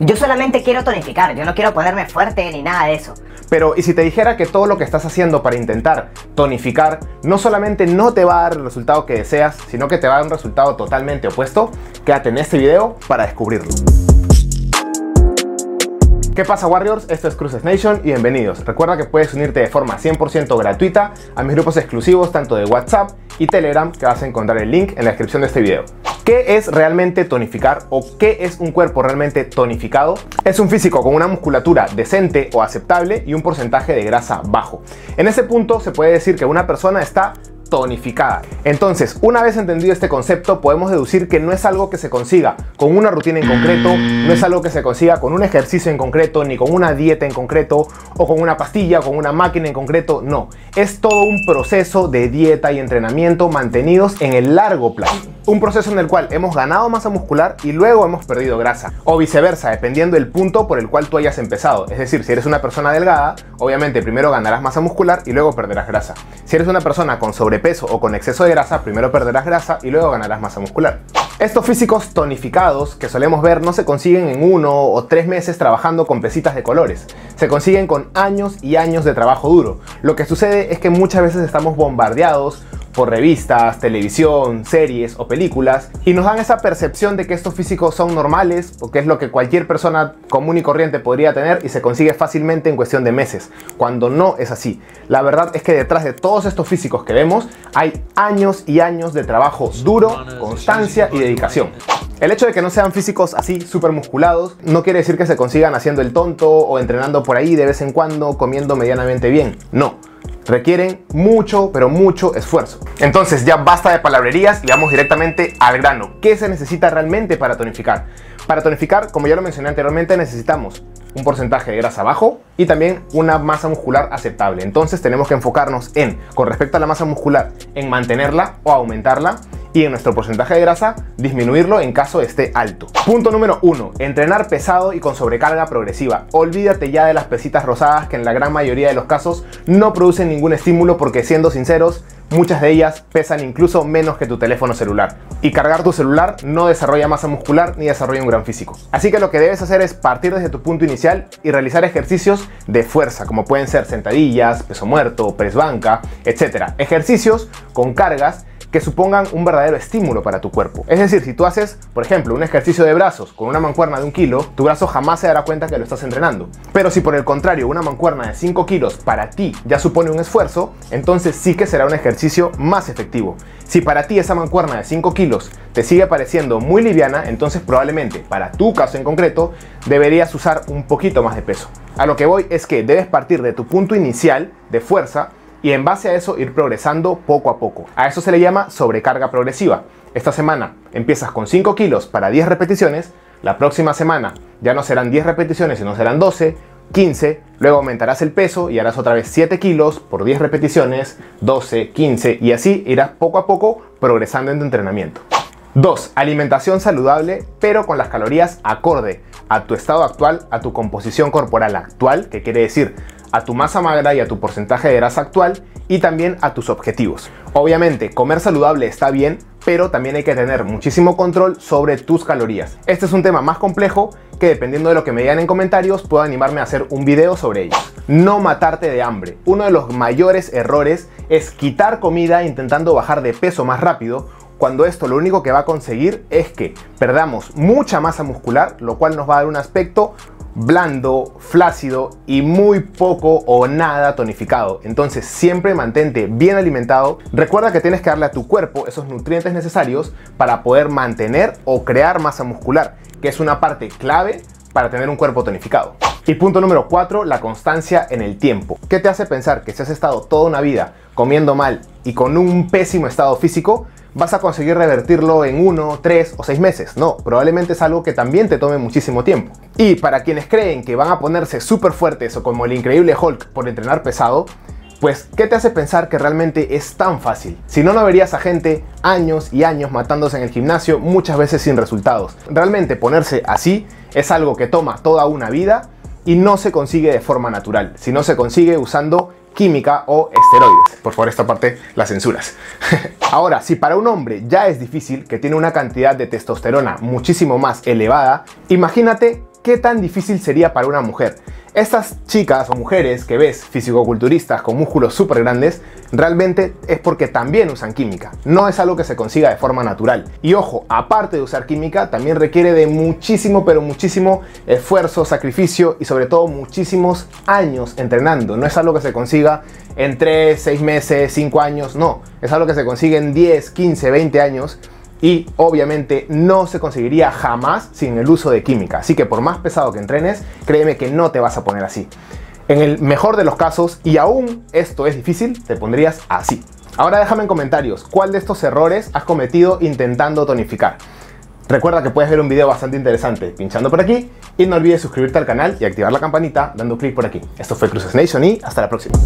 Yo solamente quiero tonificar, yo no quiero ponerme fuerte ni nada de eso. Pero, ¿y si te dijera que todo lo que estás haciendo para intentar tonificar no solamente no te va a dar el resultado que deseas, sino que te va a dar un resultado totalmente opuesto? Quédate en este video para descubrirlo. ¿Qué pasa, Warriors? Esto es Cruces Nation y bienvenidos. Recuerda que puedes unirte de forma 100% gratuita a mis grupos exclusivos tanto de WhatsApp y Telegram, que vas a encontrar el link en la descripción de este video. ¿Qué es realmente tonificar o qué es un cuerpo realmente tonificado? Es un físico con una musculatura decente o aceptable y un porcentaje de grasa bajo. En ese punto se puede decir que una persona está tonificada. Entonces, una vez entendido este concepto, podemos deducir que no es algo que se consiga con una rutina en concreto, no es algo que se consiga con un ejercicio en concreto, ni con una dieta en concreto, o con una pastilla, o con una máquina en concreto, no. Es todo un proceso de dieta y entrenamiento mantenidos en el largo plazo. Un proceso en el cual hemos ganado masa muscular y luego hemos perdido grasa, o viceversa, dependiendo del punto por el cual tú hayas empezado. Es decir, si eres una persona delgada, obviamente primero ganarás masa muscular y luego perderás grasa. Si eres una persona con sobrepeso o con exceso de grasa, primero perderás grasa y luego ganarás masa muscular. Estos físicos tonificados que solemos ver no se consiguen en 1 o 3 meses trabajando con pesitas de colores. Se consiguen con años y años de trabajo duro. Lo que sucede es que muchas veces estamos bombardeados por revistas, televisión, series o películas y nos dan esa percepción de que estos físicos son normales porque es lo que cualquier persona común y corriente podría tener y se consigue fácilmente en cuestión de meses, cuando no es así. La verdad es que detrás de todos estos físicos que vemos hay años y años de trabajo duro, constancia y dedicación. El hecho de que no sean físicos así súper musculados no quiere decir que se consigan haciendo el tonto o entrenando por ahí de vez en cuando, comiendo medianamente bien, no. Requieren mucho, pero mucho esfuerzo. Entonces ya basta de palabrerías y vamos directamente al grano. ¿Qué se necesita realmente para tonificar? Para tonificar, como ya lo mencioné anteriormente, necesitamos un porcentaje de grasa bajo y también una masa muscular aceptable. Entonces tenemos que enfocarnos en, con respecto a la masa muscular, en mantenerla o aumentarla y en nuestro porcentaje de grasa disminuirlo en caso esté alto. Punto número 1. Entrenar pesado y con sobrecarga progresiva. Olvídate ya de las pesitas rosadas que en la gran mayoría de los casos no producen ningún estímulo porque, siendo sinceros, muchas de ellas pesan incluso menos que tu teléfono celular. Y cargar tu celular no desarrolla masa muscular ni desarrolla un gran físico. Así que lo que debes hacer es partir desde tu punto inicial y realizar ejercicios de fuerza, como pueden ser sentadillas, peso muerto, press banca, etc. Ejercicios con cargas que supongan un verdadero estímulo para tu cuerpo. Es decir, si tú haces, por ejemplo, un ejercicio de brazos con una mancuerna de 1 kilo, tu brazo jamás se dará cuenta que lo estás entrenando. Pero si por el contrario una mancuerna de 5 kilos para ti ya supone un esfuerzo, entonces sí que será un ejercicio más efectivo. Si para ti esa mancuerna de 5 kilos te sigue pareciendo muy liviana, entonces probablemente, para tu caso en concreto, deberías usar un poquito más de peso. A lo que voy es que debes partir de tu punto inicial de fuerza y en base a eso ir progresando poco a poco. A eso se le llama sobrecarga progresiva. Esta semana empiezas con 5 kilos para 10 repeticiones, la próxima semana ya no serán 10 repeticiones sino serán 12, 15, luego aumentarás el peso y harás otra vez 7 kilos por 10 repeticiones, 12, 15 y así irás poco a poco progresando en tu entrenamiento. 2. Alimentación saludable pero con las calorías acorde a tu estado actual, a tu composición corporal actual, que quiere decir a tu masa magra y a tu porcentaje de grasa actual y también a tus objetivos. Obviamente, comer saludable está bien, pero también hay que tener muchísimo control sobre tus calorías. Este es un tema más complejo que, dependiendo de lo que me digan en comentarios, puedo animarme a hacer un video sobre ello. No matarte de hambre. Uno de los mayores errores es quitar comida intentando bajar de peso más rápido, cuando esto lo único que va a conseguir es que perdamos mucha masa muscular, lo cual nos va a dar un aspecto blando, flácido y muy poco o nada tonificado. Entonces siempre mantente bien alimentado. Recuerda que tienes que darle a tu cuerpo esos nutrientes necesarios para poder mantener o crear masa muscular, que es una parte clave para tener un cuerpo tonificado. Y punto número 4, la constancia en el tiempo. ¿Qué te hace pensar que si has estado toda una vida comiendo mal y con un pésimo estado físico, vas a conseguir revertirlo en 1, 3 o 6 meses? No, probablemente es algo que también te tome muchísimo tiempo. Y para quienes creen que van a ponerse súper fuertes o como el increíble Hulk por entrenar pesado, pues ¿qué te hace pensar que realmente es tan fácil? Si no, no verías a gente años y años matándose en el gimnasio, muchas veces sin resultados. Realmente ponerse así es algo que toma toda una vida y no se consigue de forma natural, sino se consigue usando química o esteroides. Por favor, esta parte la censuras. Ahora, si para un hombre ya es difícil, que tiene una cantidad de testosterona muchísimo más elevada, imagínate ¿Qué tan difícil sería para una mujer? Estas chicas o mujeres que ves fisicoculturistas con músculos súper grandes, realmente es porque también usan química. No es algo que se consiga de forma natural. Y ojo, aparte de usar química, también requiere de muchísimo, pero muchísimo esfuerzo, sacrificio y sobre todo muchísimos años entrenando. No es algo que se consiga en 3, 6 meses, 5 años, no. Es algo que se consigue en 10, 15, 20 años. Y obviamente no se conseguiría jamás sin el uso de química. Así que por más pesado que entrenes, créeme que no te vas a poner así. En el mejor de los casos, y aún esto es difícil, te pondrías así. Ahora déjame en comentarios cuál de estos errores has cometido intentando tonificar. Recuerda que puedes ver un video bastante interesante pinchando por aquí. Y no olvides suscribirte al canal y activar la campanita dando clic por aquí. Esto fue Cruces Nation y hasta la próxima.